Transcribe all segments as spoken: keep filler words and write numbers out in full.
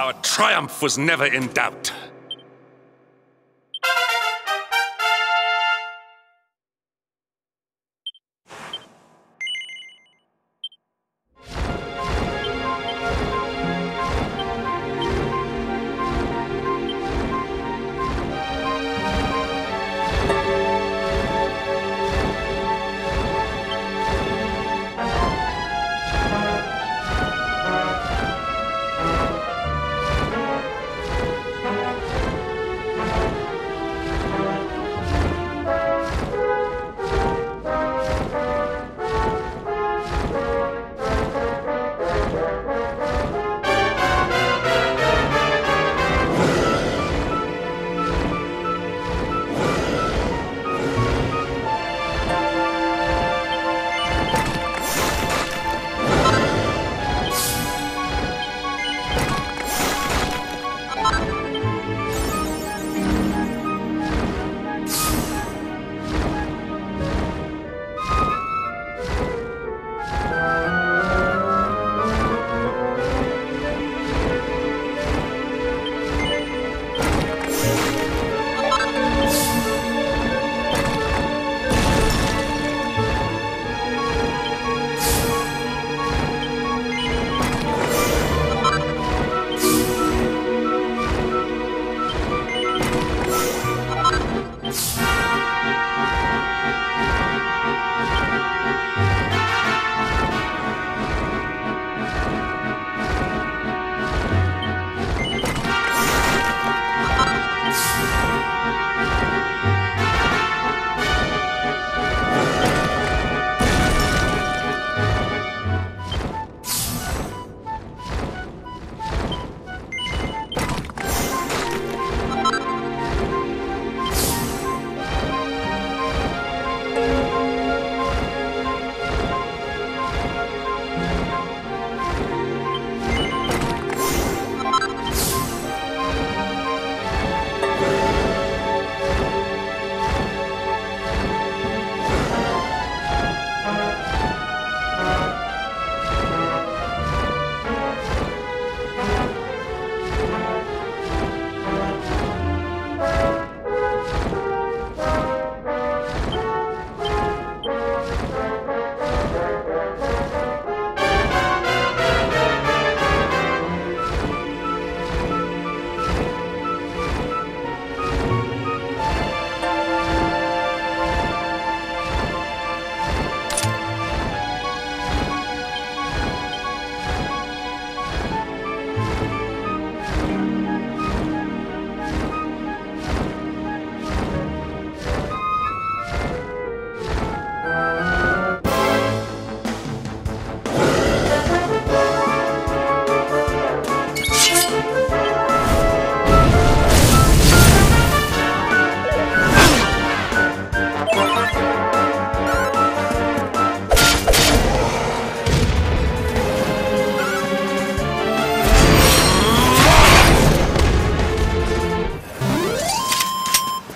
Our triumph was never in doubt.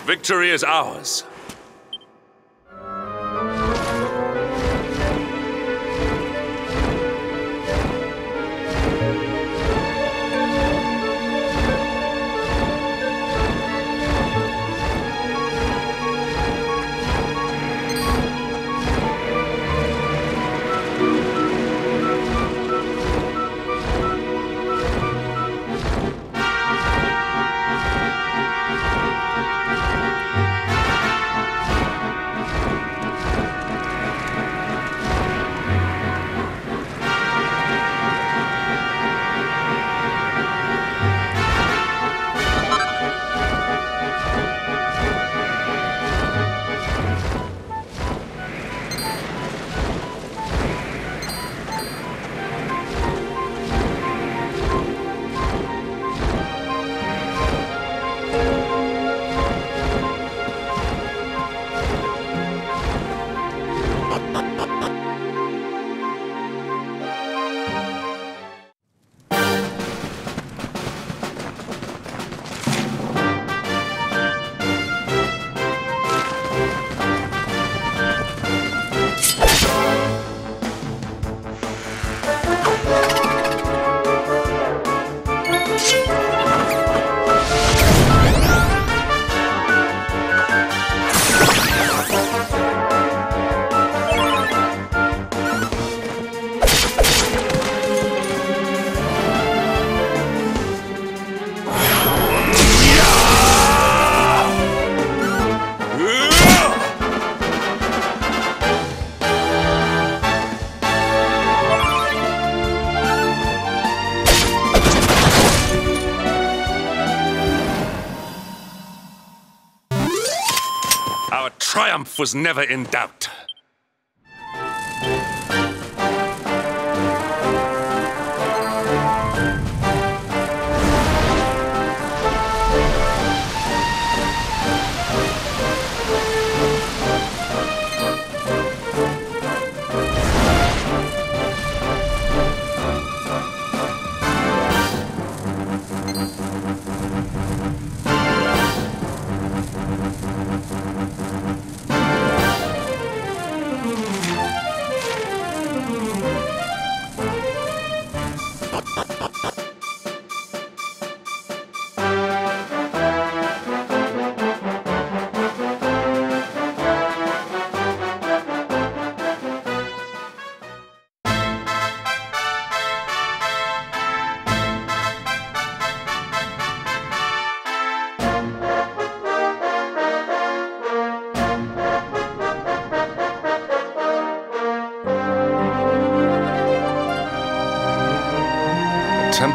Victory is ours. triumph was never in doubt.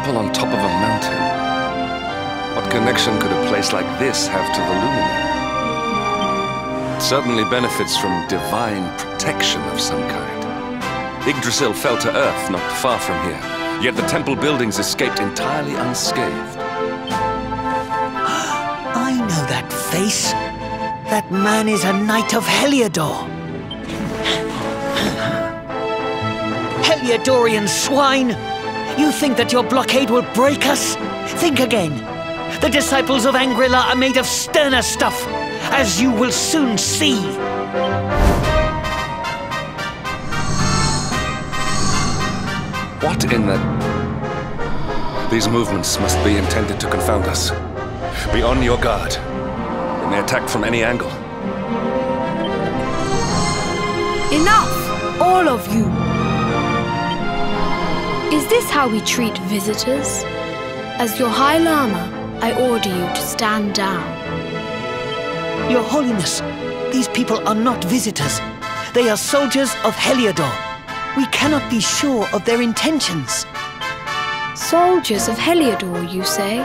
On top of a mountain. What connection could a place like this have to the Luminary? It certainly benefits from divine protection of some kind. Yggdrasil fell to earth not far from here, yet the temple buildings escaped entirely unscathed. I know that face. That man is a knight of Heliodor. Heliodorian swine! You think that your blockade will break us? Think again. The disciples of Angri-La are made of sterner stuff, as you will soon see. What in the... These movements must be intended to confound us. Be on your guard. They may attack from any angle. Enough, all of you. Is this how we treat visitors? As your High Lama, I order you to stand down. Your Holiness, these people are not visitors. They are soldiers of Heliodor. We cannot be sure of their intentions. Soldiers of Heliodor, you say?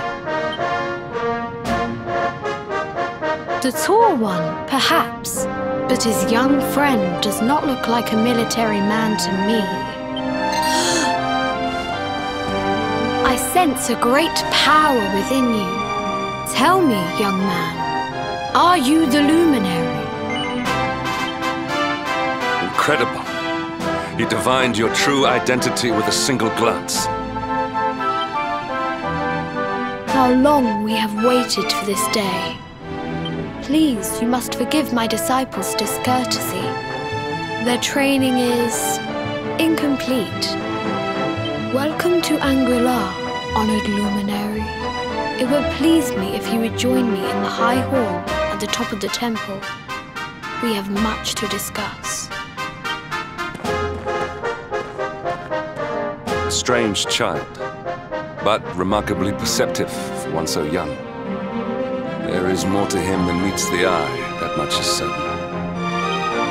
The tall one, perhaps, but his young friend does not look like a military man to me. I sense a great power within you. Tell me, young man, are you the Luminary? Incredible. You divined your true identity with a single glance. How long we have waited for this day. Please, you must forgive my disciples' discourtesy. Their training is incomplete. Welcome to Angri-La, honored Luminary. It would please me if you would join me in the High Hall at the top of the temple. We have much to discuss. A strange child, but remarkably perceptive for one so young. There is more to him than meets the eye, that much is certain.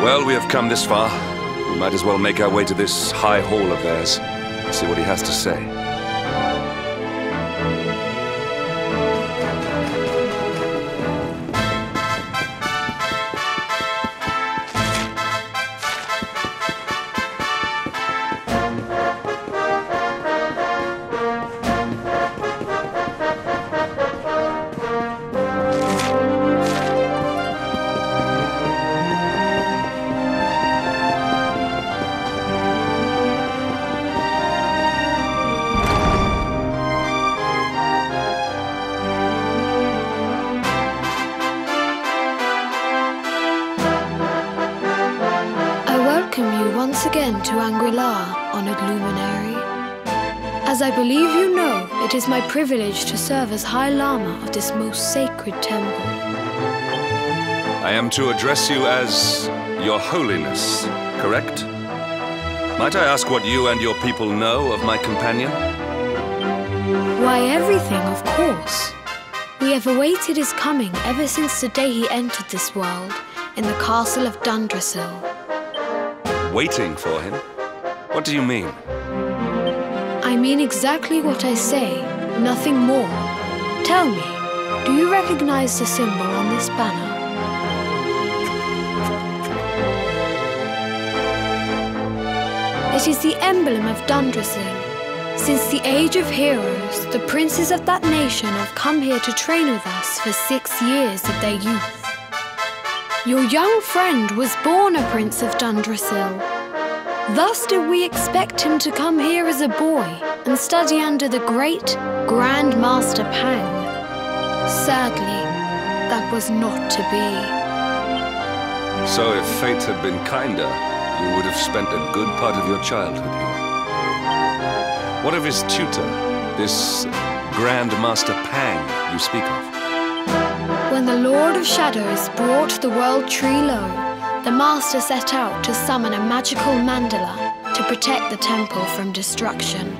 Well, we have come this far. We might as well make our way to this High Hall of theirs and see what he has to say. It is my privilege to serve as High Lama of this most sacred temple. I am to address you as Your Holiness, correct? Might I ask what you and your people know of my companion? Why, everything, of course. We have awaited his coming ever since the day he entered this world in the castle of Dundrasil. Waiting for him? What do you mean? I mean exactly what I say, nothing more. Tell me, do you recognize the symbol on this banner? It is the emblem of Dundrasil. Since the age of heroes, the princes of that nation have come here to train with us for six years of their youth. Your young friend was born a prince of Dundrasil. Thus did we expect him to come here as a boy and study under the great Grandmaster Pang. Sadly, that was not to be. So if fate had been kinder, you would have spent a good part of your childhood here. What of his tutor, this Grandmaster Pang you speak of? When the Lord of Shadows brought the World Tree low, the Master set out to summon a magical mandala to protect the temple from destruction.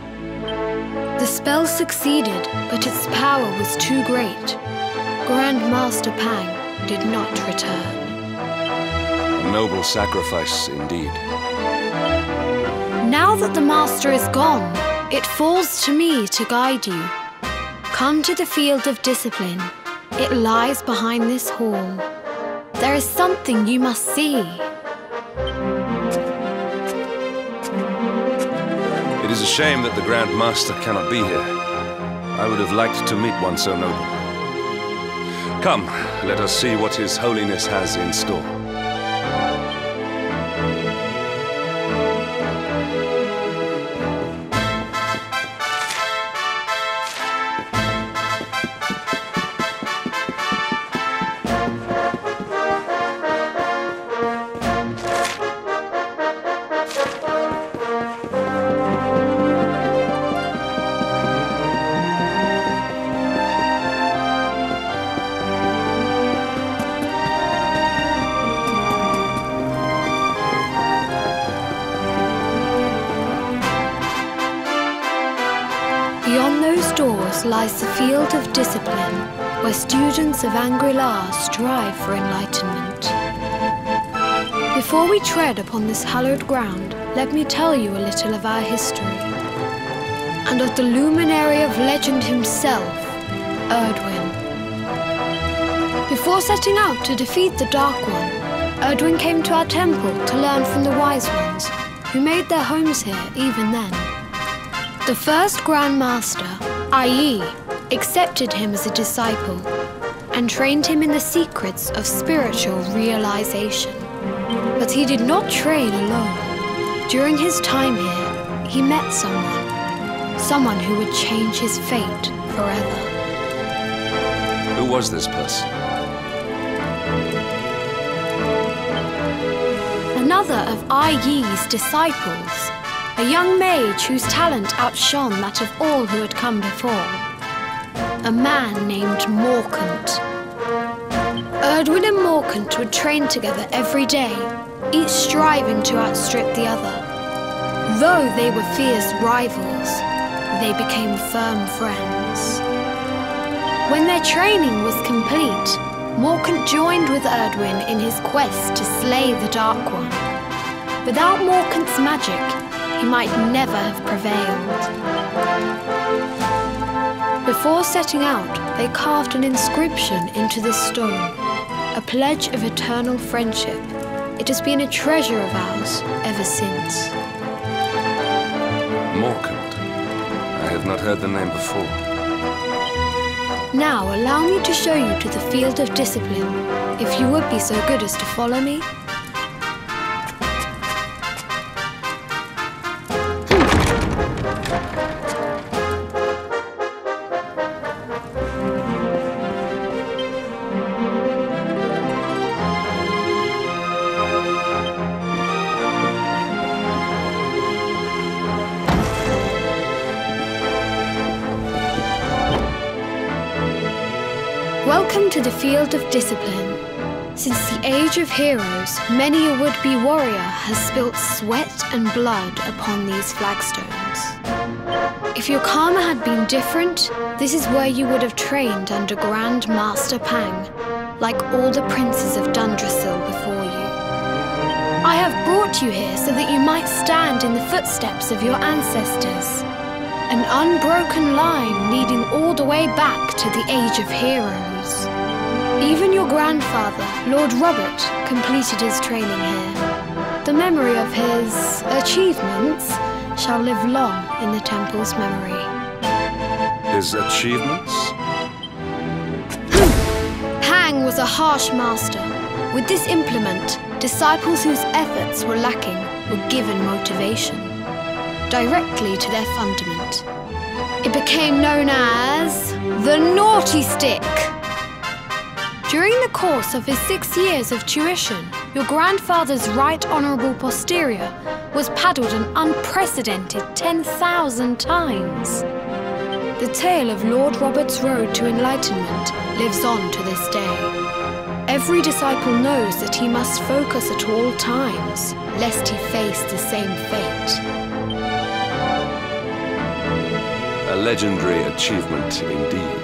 The spell succeeded, but its power was too great. Grandmaster Pang did not return. A noble sacrifice indeed. Now that the Master is gone, it falls to me to guide you. Come to the field of discipline. It lies behind this hall. There is something you must see. It is a shame that the Grand Master cannot be here. I would have liked to meet one so noble. Come, let us see what His Holiness has in store. Discipline, where students of Angri-La strive for enlightenment. Before we tread upon this hallowed ground, let me tell you a little of our history, and of the luminary of legend himself, Erdwin. Before setting out to defeat the Dark One, Erdwin came to our temple to learn from the Wise Ones, who made their homes here even then. The first Grandmaster, Ai Yi, accepted him as a disciple and trained him in the secrets of spiritual realization. But he did not train alone. During his time here, he met someone, someone who would change his fate forever. Who was this person? Another of Ai Yi's disciples, a young mage whose talent outshone that of all who had come before. A man named Morcant. Erdwin and Morcant would train together every day, each striving to outstrip the other. Though they were fierce rivals, they became firm friends. When their training was complete, Morcant joined with Erdwin in his quest to slay the Dark One. Without Morcant's magic, he might never have prevailed. Before setting out, they carved an inscription into this stone, a pledge of eternal friendship. It has been a treasure of ours ever since. Morcant. I have not heard the name before. Now allow me to show you to the field of discipline, if you would be so good as to follow me. To the field of discipline. Since the age of heroes, many a would-be warrior has spilt sweat and blood upon these flagstones. If your karma had been different, this is where you would have trained under Grand Master Pang, like all the princes of Dundrasil before you. I have brought you here so that you might stand in the footsteps of your ancestors, an unbroken line leading all the way back to the age of heroes. Even your grandfather, Lord Robert, completed his training here. The memory of his achievements shall live long in the temple's memory. His achievements? Pang was a harsh master. With this implement, disciples whose efforts were lacking were given motivation, directly to their fundament. It became known as the Naughty Stick. During the course of his six years of tuition, your grandfather's right honourable posterior was paddled an unprecedented ten thousand times. The tale of Lord Robert's road to enlightenment lives on to this day. Every disciple knows that he must focus at all times, lest he face the same fate. A legendary achievement, indeed.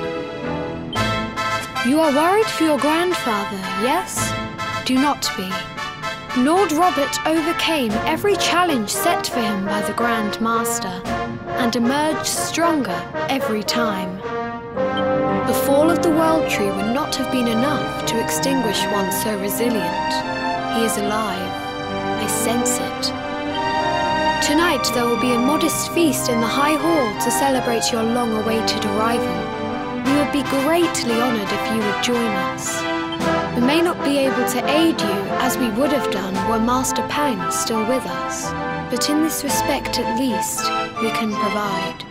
You are worried for your grandfather, yes? Do not be. Lord Robert overcame every challenge set for him by the Grand Master and emerged stronger every time. The fall of the World Tree would not have been enough to extinguish one so resilient. He is alive. I sense it. Tonight there will be a modest feast in the High Hall to celebrate your long-awaited arrival. We would be greatly honoured if you would join us. We may not be able to aid you as we would have done were Master Pang still with us, but in this respect at least we can provide.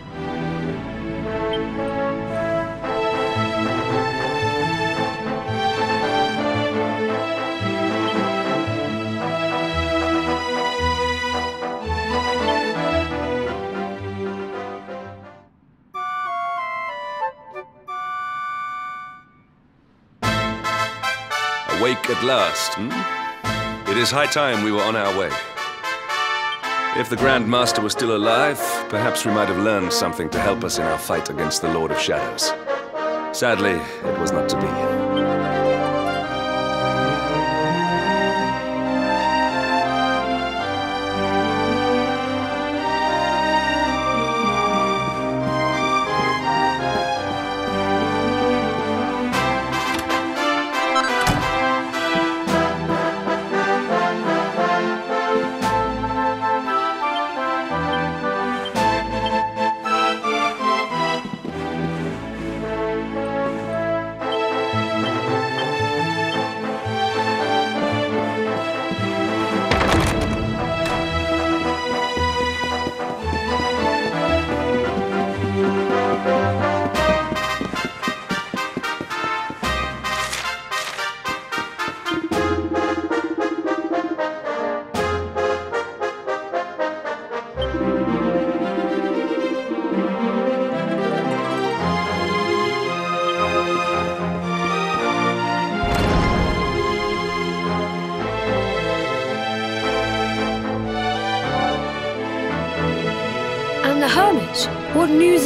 Awake at last, hmm? It is high time we were on our way. If the Grand Master were still alive, perhaps we might have learned something to help us in our fight against the Lord of Shadows. Sadly, it was not to be.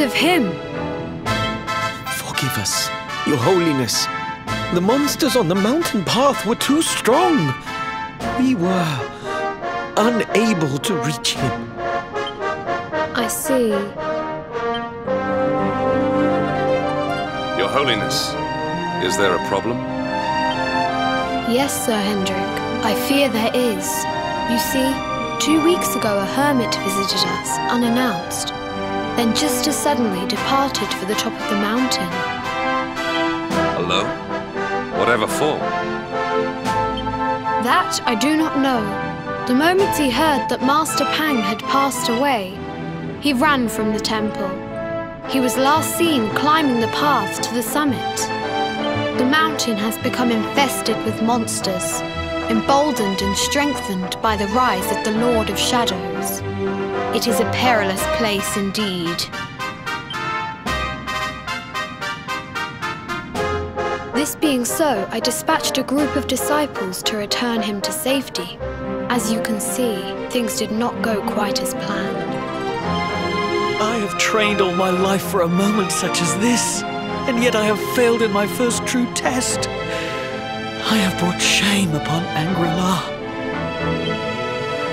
Of him. Forgive us, Your Holiness. The monsters on the mountain path were too strong. We were unable to reach him. I see. Your Holiness, is there a problem? Yes, Sir Hendrik. I fear there is. You see, two weeks ago a hermit visited us unannounced. Then just as suddenly departed for the top of the mountain. Hello? Whatever for? That I do not know. The moment he heard that Master Pang had passed away, he ran from the temple. He was last seen climbing the path to the summit. The mountain has become infested with monsters, emboldened and strengthened by the rise of the Lord of Shadows. It is a perilous place indeed. This being so, I dispatched a group of disciples to return him to safety. As you can see, things did not go quite as planned. I have trained all my life for a moment such as this, and yet I have failed in my first true test. I have brought shame upon Angri-La.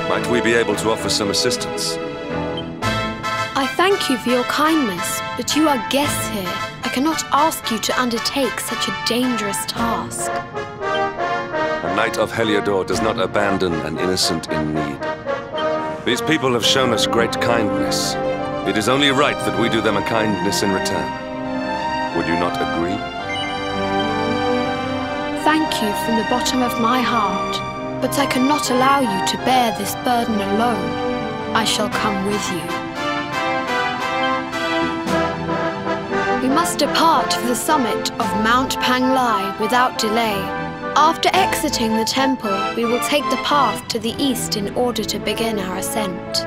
Might we be able to offer some assistance? I thank you for your kindness, but you are guests here. I cannot ask you to undertake such a dangerous task. I'm Knight of Heliodor does not abandon an innocent in need. These people have shown us great kindness. It is only right that we do them a kindness in return. Would you not agree? Thank you from the bottom of my heart, but I cannot allow you to bear this burden alone. I shall come with you. We must depart for the summit of Mount Pang Lai without delay. After exiting the temple, we will take the path to the east in order to begin our ascent.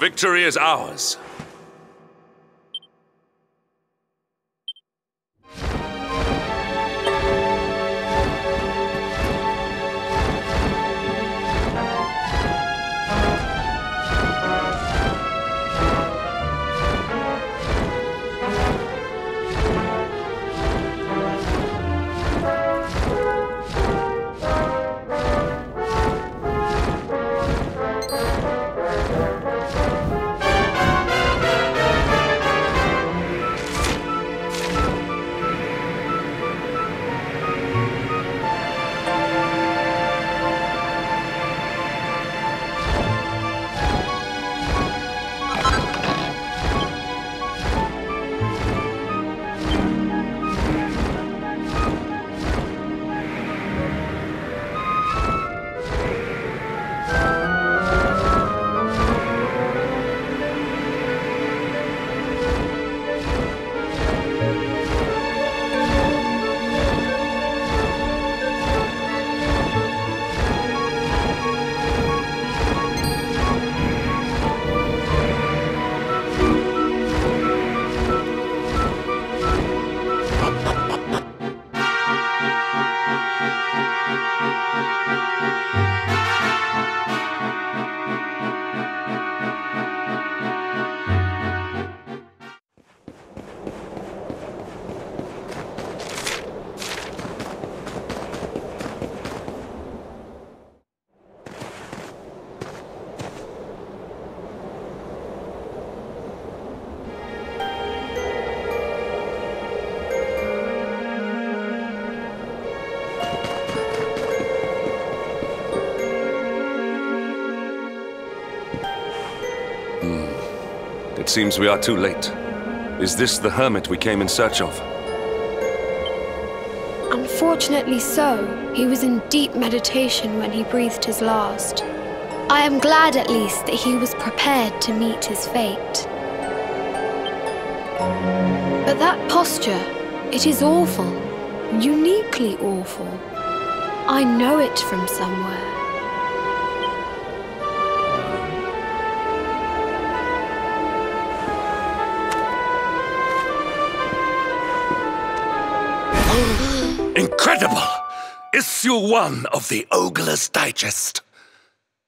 Victory is ours. It seems we are too late. Is this the hermit we came in search of? Unfortunately so. He was in deep meditation when he breathed his last. I am glad at least that he was prepared to meet his fate. But that posture, it is awful. Uniquely awful. I know it from somewhere. Incredible! Issue one of the Ogler's Digest.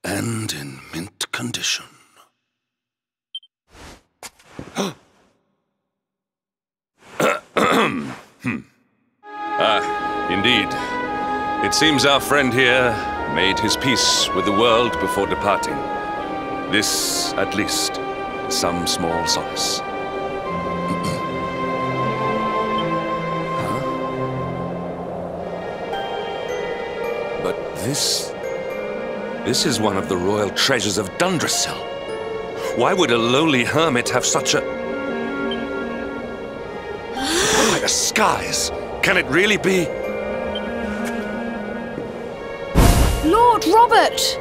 And in mint condition. hmm. Ah, indeed. It seems our friend here made his peace with the world before departing. This, at least, is some small solace. Huh? But this... This is one of the royal treasures of Dundrasil. Why would a lowly hermit have such a... By the skies! Can it really be? Lord Robert!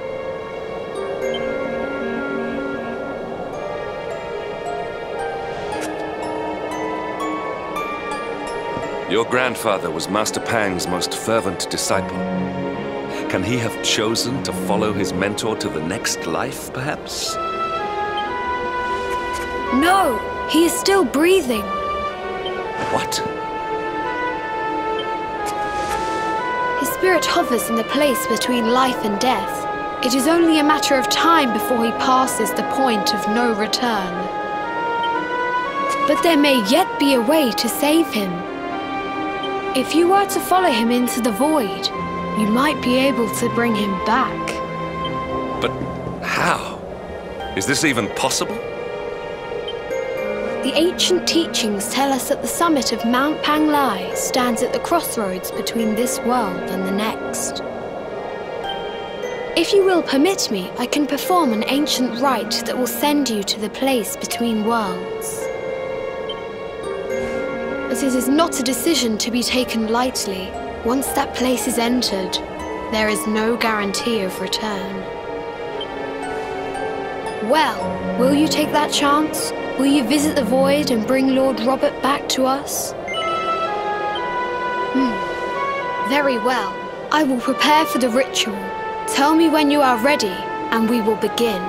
Your grandfather was Master Pang's most fervent disciple. Can he have chosen to follow his mentor to the next life, perhaps? No! He is still breathing! What? His spirit hovers in the place between life and death. It is only a matter of time before he passes the point of no return. But there may yet be a way to save him. If you were to follow him into the void, you might be able to bring him back. But how? Is this even possible? The ancient teachings tell us that the summit of Mount Pang Lai stands at the crossroads between this world and the next. If you will permit me, I can perform an ancient rite that will send you to the place between worlds. But it is not a decision to be taken lightly. Once that place is entered, there is no guarantee of return. Well, will you take that chance? Will you visit the void and bring Lord Robert back to us? Hmm. Very well. I will prepare for the ritual. Tell me when you are ready, and we will begin.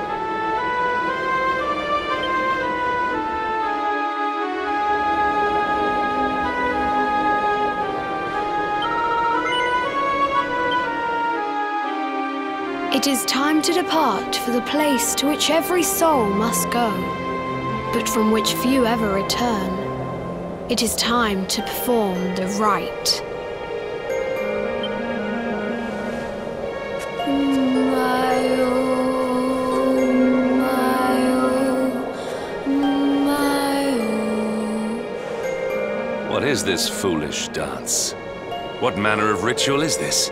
It is time to depart for the place to which every soul must go, but from which few ever return. It is time to perform the rite. What is this foolish dance? What manner of ritual is this?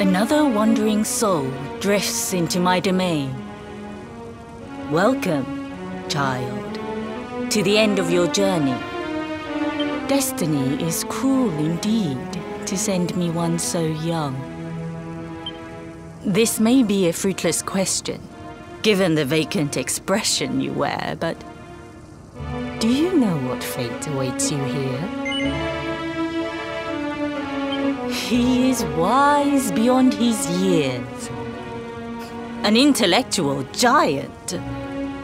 Another wandering soul drifts into my domain. Welcome, child, to the end of your journey. Destiny is cruel indeed to send me one so young. This may be a fruitless question, given the vacant expression you wear, but do you know what fate awaits you here? He is wise beyond his years. An intellectual giant.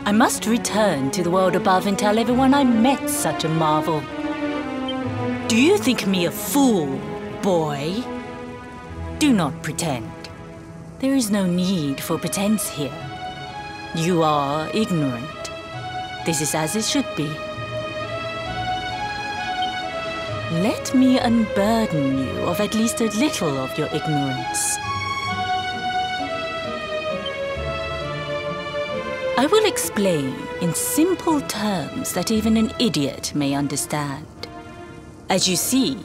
I must return to the world above and tell everyone I met such a marvel. Do you think me a fool, boy? Do not pretend. There is no need for pretense here. You are ignorant. This is as it should be. Let me unburden you of at least a little of your ignorance. I will explain in simple terms that even an idiot may understand. As you see,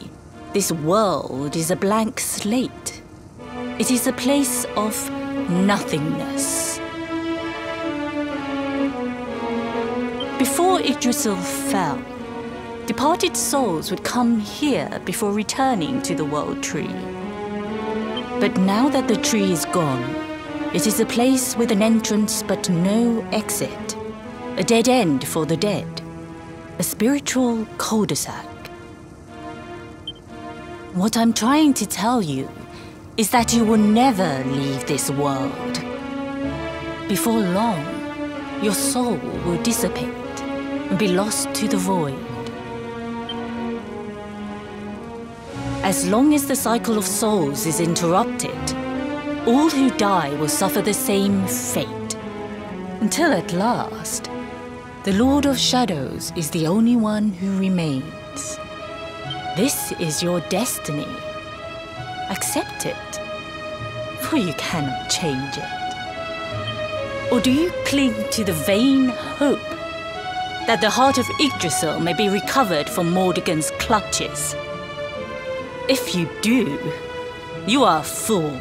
this world is a blank slate. It is a place of nothingness. Before Yggdrasil fell, departed souls would come here before returning to the World Tree. But now that the tree is gone, it is a place with an entrance but no exit. A dead end for the dead. A spiritual cul-de-sac. What I'm trying to tell you is that you will never leave this world. Before long, your soul will dissipate and be lost to the void. As long as the cycle of souls is interrupted, all who die will suffer the same fate. Until at last, the Lord of Shadows is the only one who remains. This is your destiny. Accept it, for you cannot change it. Or do you cling to the vain hope that the heart of Yggdrasil may be recovered from Mordegon's clutches? If you do, you are a fool.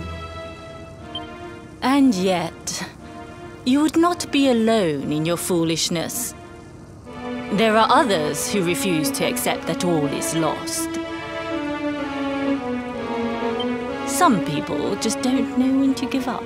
And yet, you would not be alone in your foolishness. There are others who refuse to accept that all is lost. Some people just don't know when to give up.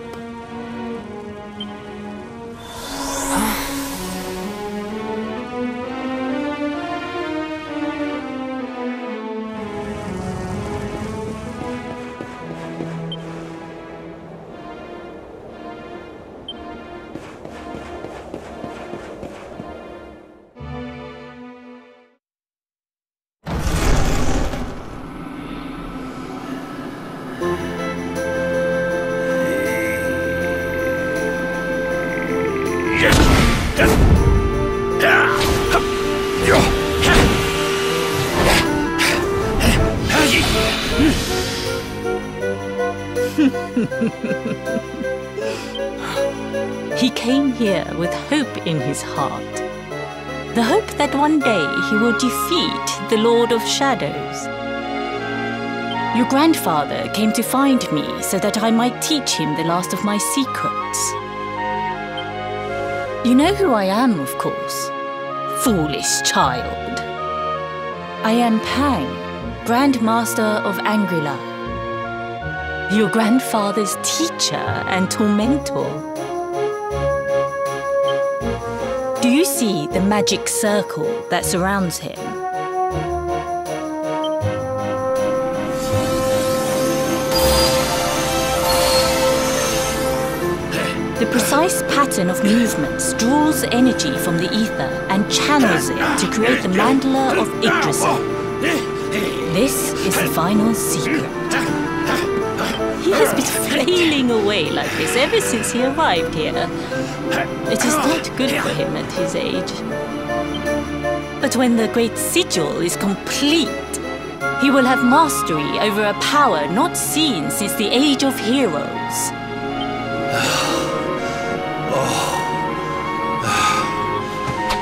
He came here with hope in his heart. The hope that one day he will defeat the Lord of Shadows. Your grandfather came to find me so that I might teach him the last of my secrets. You know who I am, of course. Foolish child. I am Pang, Grandmaster of Angri-La. Your grandfather's teacher and tormentor. Do you see the magic circle that surrounds him? The precise pattern of movements draws energy from the ether and channels it to create the mandala of Yggdrasil. This is the final secret. He has been flailing away like this ever since he arrived here. It is not good for him at his age. But when the great sigil is complete, he will have mastery over a power not seen since the age of heroes.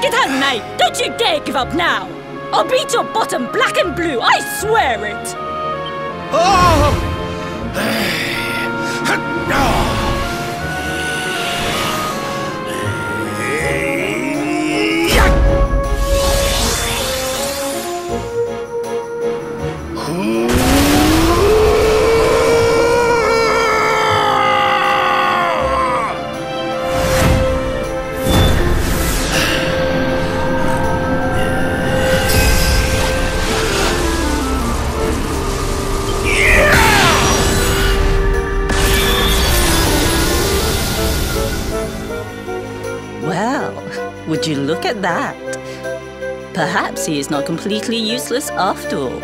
Get out, mate! Don't you dare give up now! I'll beat your bottom black and blue, I swear it! Oh! Would you look at that? Perhaps he is not completely useless after all.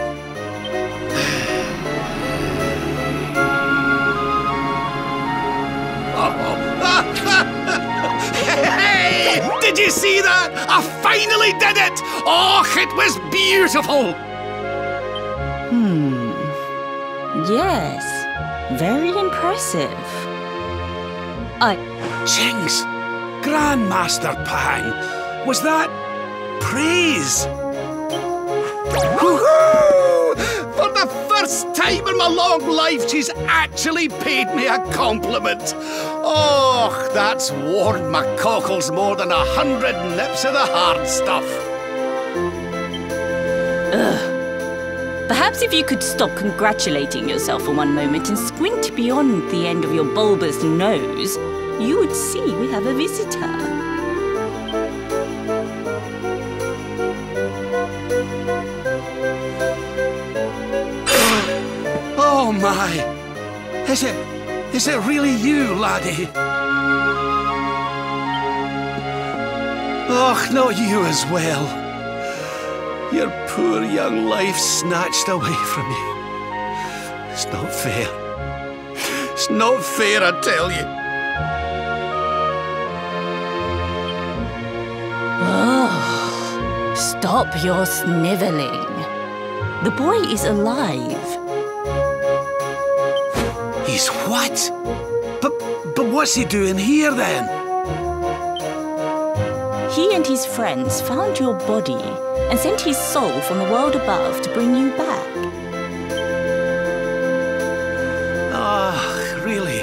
Hey, did you see that? I finally did it! Oh, it was beautiful! Hmm. Yes. Very impressive. I... Jinx! Grandmaster Pang, was that praise? Woohoo! For the first first time in my long life she's actually paid me a compliment. Oh, that's warmed my cockles more than a hundred nips of the hard stuff. Ugh. Perhaps if you could stop congratulating yourself for one moment and squint beyond the end of your bulbous nose, you would see we have a visitor. Oh my! Is it... is it really you, laddie? Och, not you as well. Your poor young life snatched away from you. It's not fair. It's not fair, I tell you. Oh, stop your snivelling. The boy is alive. He's what? But, but what's he doing here, then? He and his friends found your body and sent his soul from the world above to bring you back. Ah, really?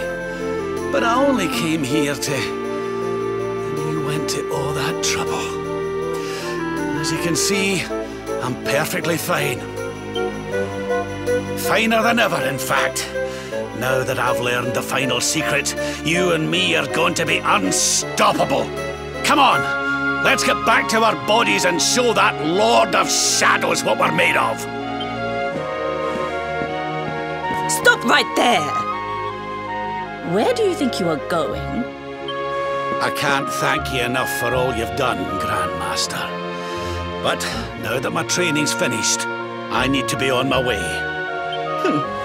But I only came here to... and you went to all that trouble. As you can see, I'm perfectly fine. Finer than ever, in fact. Now that I've learned the final secret, you and me are going to be unstoppable. Come on, let's get back to our bodies and show that Lord of Shadows what we're made of. Stop right there. Where do you think you are going? I can't thank you enough for all you've done, Grandmaster. But now that my training's finished, I need to be on my way. Hmm.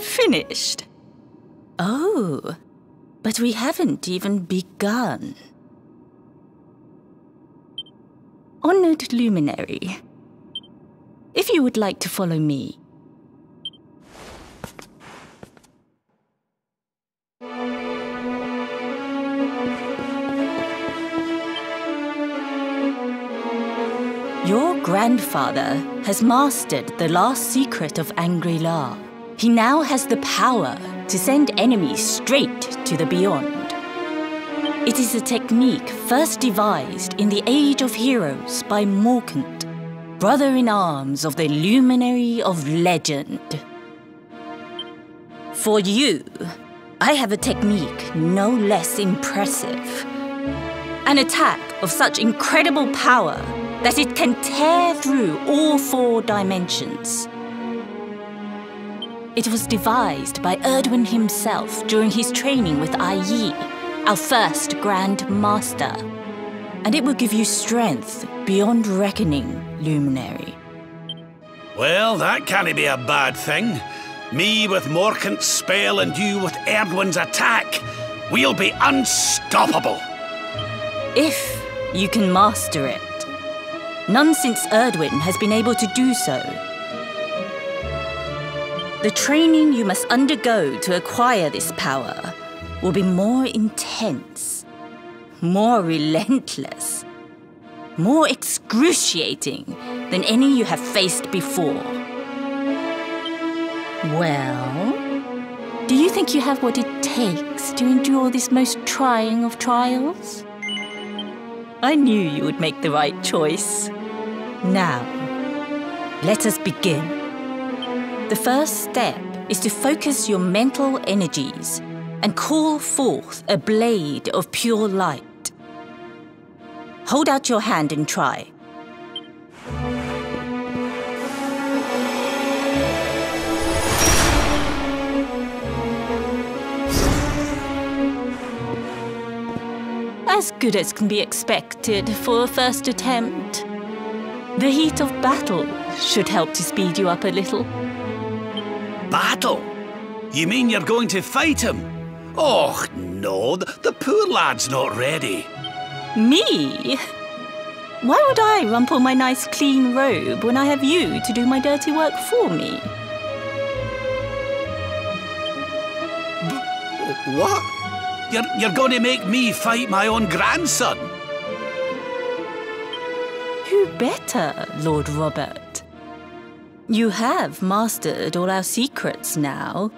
Finished? Oh, but we haven't even begun. Honored Luminary, if you would like to follow me. Your grandfather has mastered the last secret of Angri-La. He now has the power to send enemies straight to the beyond. It is a technique first devised in the Age of Heroes by Morcant, brother-in-arms of the Luminary of Legend. For you, I have a technique no less impressive. An attack of such incredible power that it can tear through all four dimensions. It was devised by Erdwin himself during his training with Ai Yi, our first Grand Master. And it will give you strength beyond reckoning, Luminary. Well, that can't be a bad thing. Me with Morcant's spell and you with Erdwin's attack. We'll be unstoppable. If you can master it. None since Erdwin has been able to do so. The training you must undergo to acquire this power will be more intense, more relentless, more excruciating than any you have faced before. Well, do you think you have what it takes to endure this most trying of trials? I knew you would make the right choice. Now, let us begin. The first step is to focus your mental energies and call forth a blade of pure light. Hold out your hand and try. As good as can be expected for a first attempt. The heat of battle should help to speed you up a little. Battle? You mean you're going to fight him? Och, no, the poor lad's not ready. Me? Why would I rumple my nice clean robe when I have you to do my dirty work for me? B what? You're, you're going to make me fight my own grandson? Who better, Lord Robert? You have mastered all our secrets now.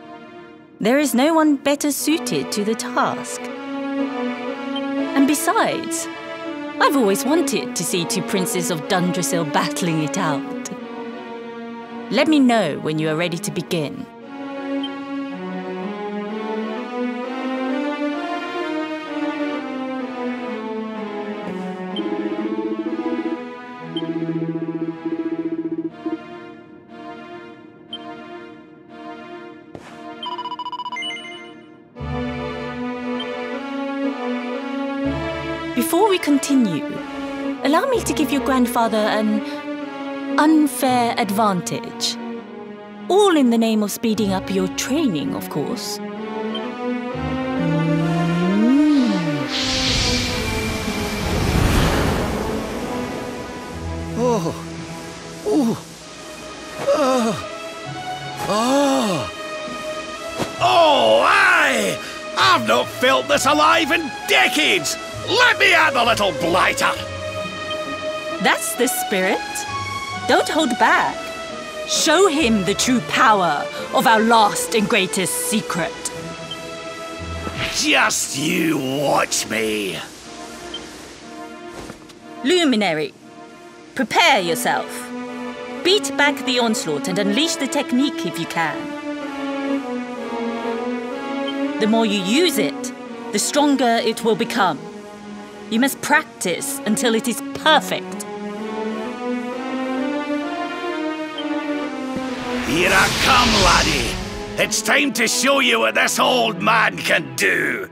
There is no one better suited to the task. And besides, I've always wanted to see two princes of Dundrasil battling it out. Let me know when you are ready to begin. Before we continue, allow me to give your grandfather an unfair advantage. All in the name of speeding up your training, of course. Mm. Oh. Oh. Ah. Ah. Oh, aye! I've not felt this alive in decades! Let me at the little blighter! That's the spirit. Don't hold back. Show him the true power of our last and greatest secret. Just you watch me. Luminary, prepare yourself. Beat back the onslaught and unleash the technique if you can. The more you use it, the stronger it will become. You must practice until it is perfect. Here I come, laddie. It's time to show you what this old man can do.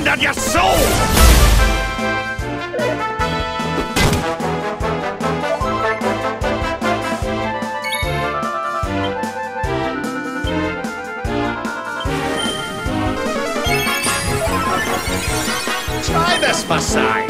surrendered your soul! Try this for size!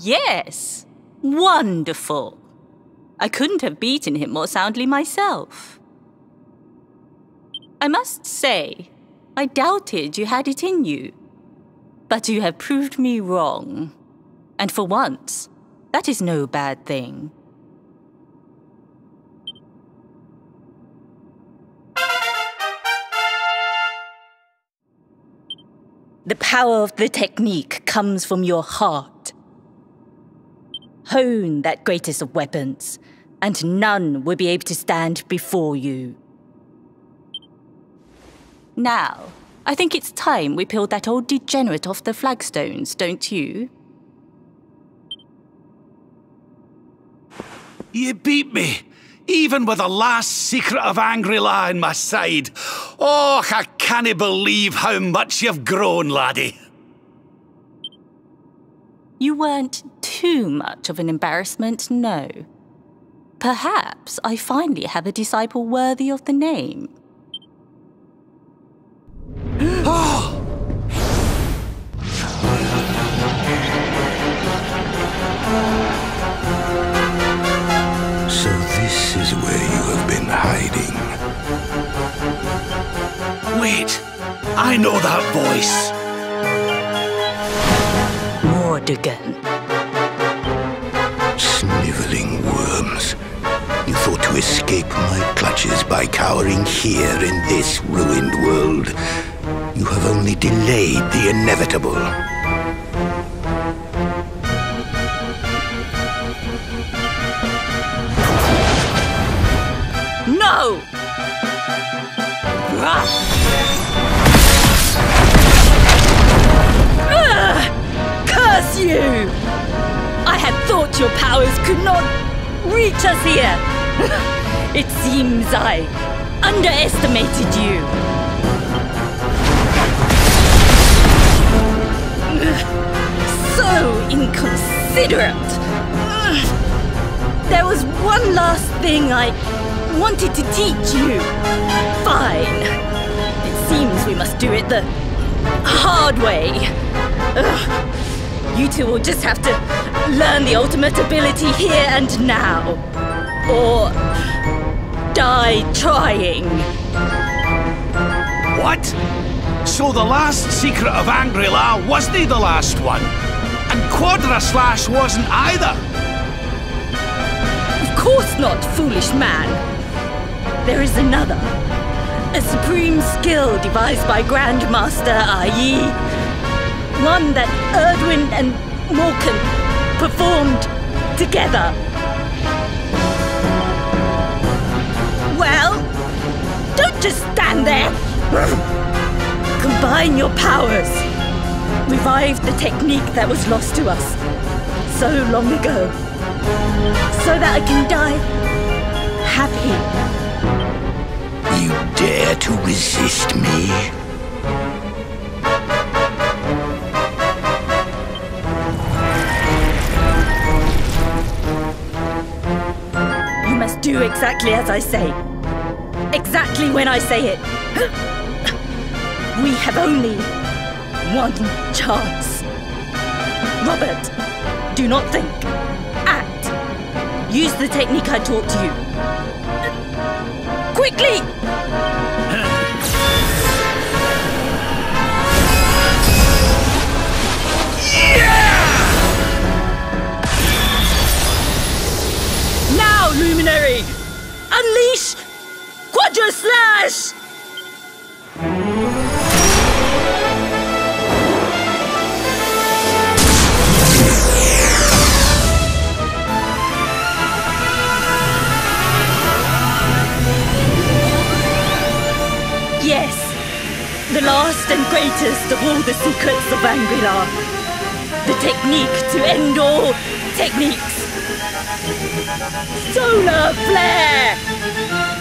Yes! Wonderful! I couldn't have beaten him more soundly myself. I must say, I doubted you had it in you. But you have proved me wrong. And for once, that is no bad thing. The power of the technique comes from your heart. Hone that greatest of weapons, and none will be able to stand before you. Now, I think it's time we peeled that old degenerate off the flagstones, don't you? You beat me, even with the last secret of Angri-La in my side. Oh, I can't believe how much you've grown, laddie. You weren't too much of an embarrassment, no. Perhaps I finally have a disciple worthy of the name. Oh! So this is where you have been hiding. Wait, I know that voice. Mordegon. Sniveling worms. You thought to escape my clutches by cowering here in this ruined world. You have only delayed the inevitable. No! Ah! Uh! Curse you! I had thought your powers could not reach us here. It seems I underestimated you. So inconsiderate. There was one last thing I wanted to teach you. Fine. It seems we must do it the hard way. Ugh. You two will just have to learn the ultimate ability here and now, or die trying. What? So the last secret of Angri-La wasn't the last one, and Quadraslash wasn't either. Of course not, foolish man. There is another, a supreme skill devised by Grandmaster Ai Yi. One that Erdwin and Morcant performed together. Well, don't just stand there. Combine your powers. Revive the technique that was lost to us so long ago, so that I can die happy. You dare to resist me? Do exactly as I say. Exactly when I say it. We have only one chance. Robert, do not think. Act. Use the technique I taught you. Uh, quickly! Yeah! Now, Luminary! Unleash Quadraslash! Yes, the last and greatest of all the secrets of Angri-La. The technique to end all techniques. Solar Flare!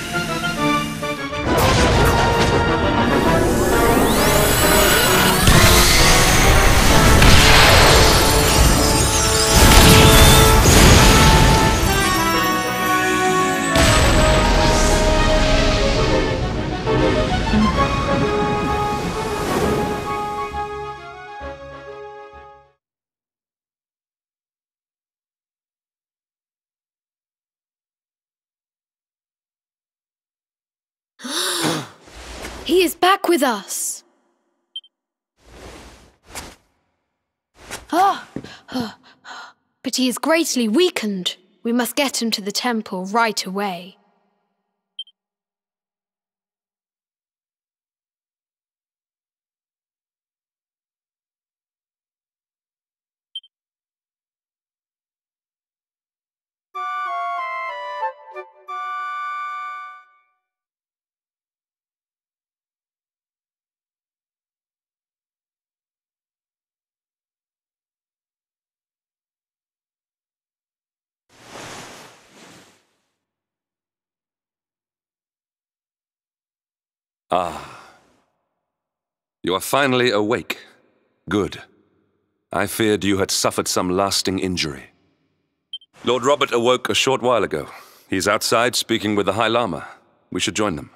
He is back with us. Ah, oh, but he is greatly weakened. We must get him to the temple right away. Ah, you are finally awake. Good. I feared you had suffered some lasting injury. Lord Robert awoke a short while ago. He's outside speaking with the High Lama. We should join them.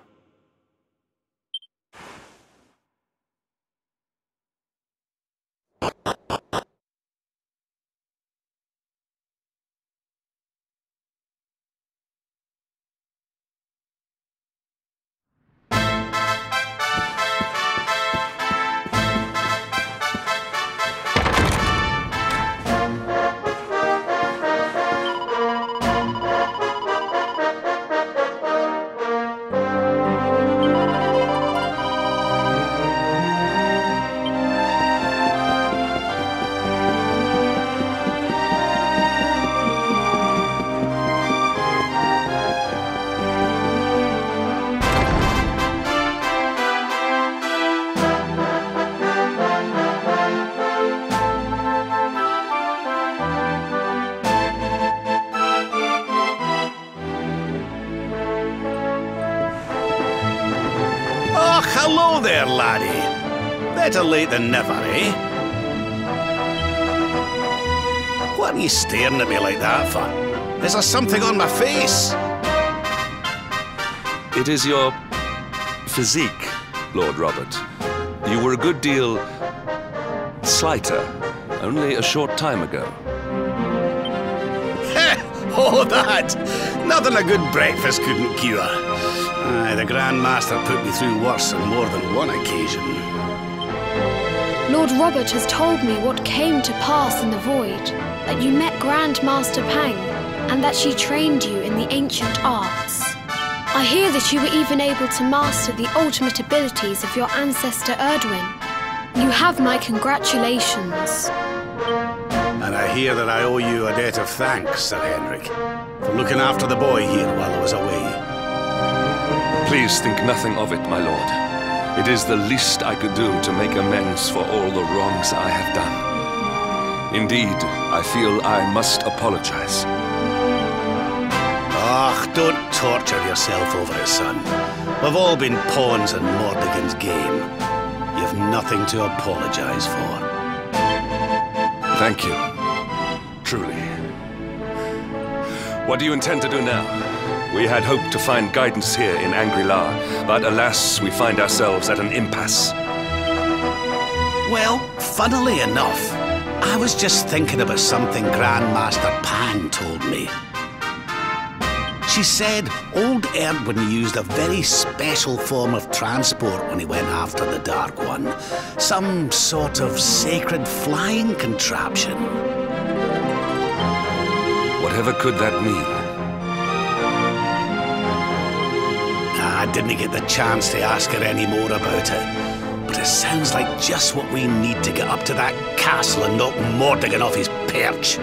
Better late than never, eh? What are you staring at me like that for? Is there something on my face? It is your physique, Lord Robert. You were a good deal slighter only a short time ago. Heh! Oh, that! Nothing a good breakfast couldn't cure. Aye, the Grandmaster put me through worse on more than one occasion. Lord Robert has told me what came to pass in the void, that you met Grandmaster Pang, and that she trained you in the ancient arts. I hear that you were even able to master the ultimate abilities of your ancestor Erdwin. You have my congratulations. And I hear that I owe you a debt of thanks, Sir Hendrik, for looking after the boy here while I was away. Please think nothing of it, my lord. It is the least I could do to make amends for all the wrongs I have done. Indeed, I feel I must apologize. Ah, don't torture yourself over it, son. We've all been pawns in Mordegon's game. You've nothing to apologize for. Thank you. Truly. What do you intend to do now? We had hoped to find guidance here in Angri-La, but alas, we find ourselves at an impasse. Well, funnily enough, I was just thinking about something Grandmaster Pang told me. She said old Erdwin used a very special form of transport when he went after the Dark One. Some sort of sacred flying contraption. Whatever could that mean? I didn't get the chance to ask her any more about it, but it sounds like just what we need to get up to that castle and knock Mordegon off his perch.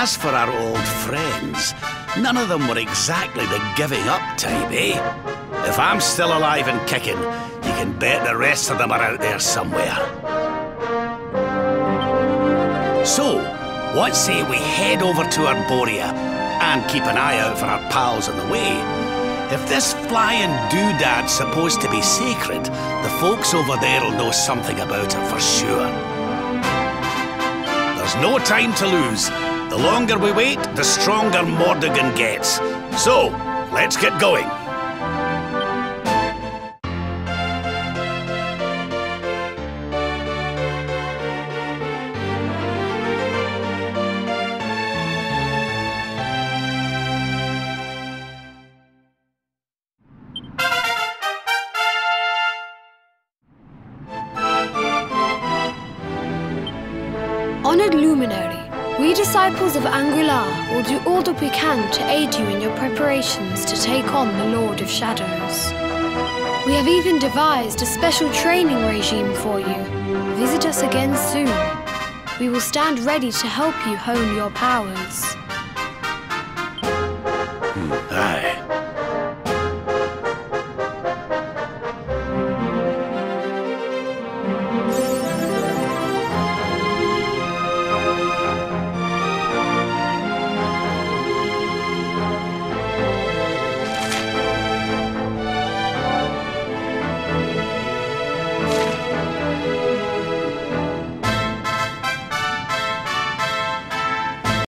As for our old friends, none of them were exactly the giving up type, eh? If I'm still alive and kicking, you can bet the rest of them are out there somewhere. So, what say we head over to Arboria and keep an eye out for our pals on the way? If this flying doodad's supposed to be sacred, the folks over there'll know something about it for sure. There's no time to lose. The longer we wait, the stronger Mordegon gets. So, let's get going. Honored Luminary, we disciples of Angri-La will do all that we can to aid you in your preparations to take on the Lord of Shadows. We have even devised a special training regime for you. Visit us again soon. We will stand ready to help you hone your powers. Aye.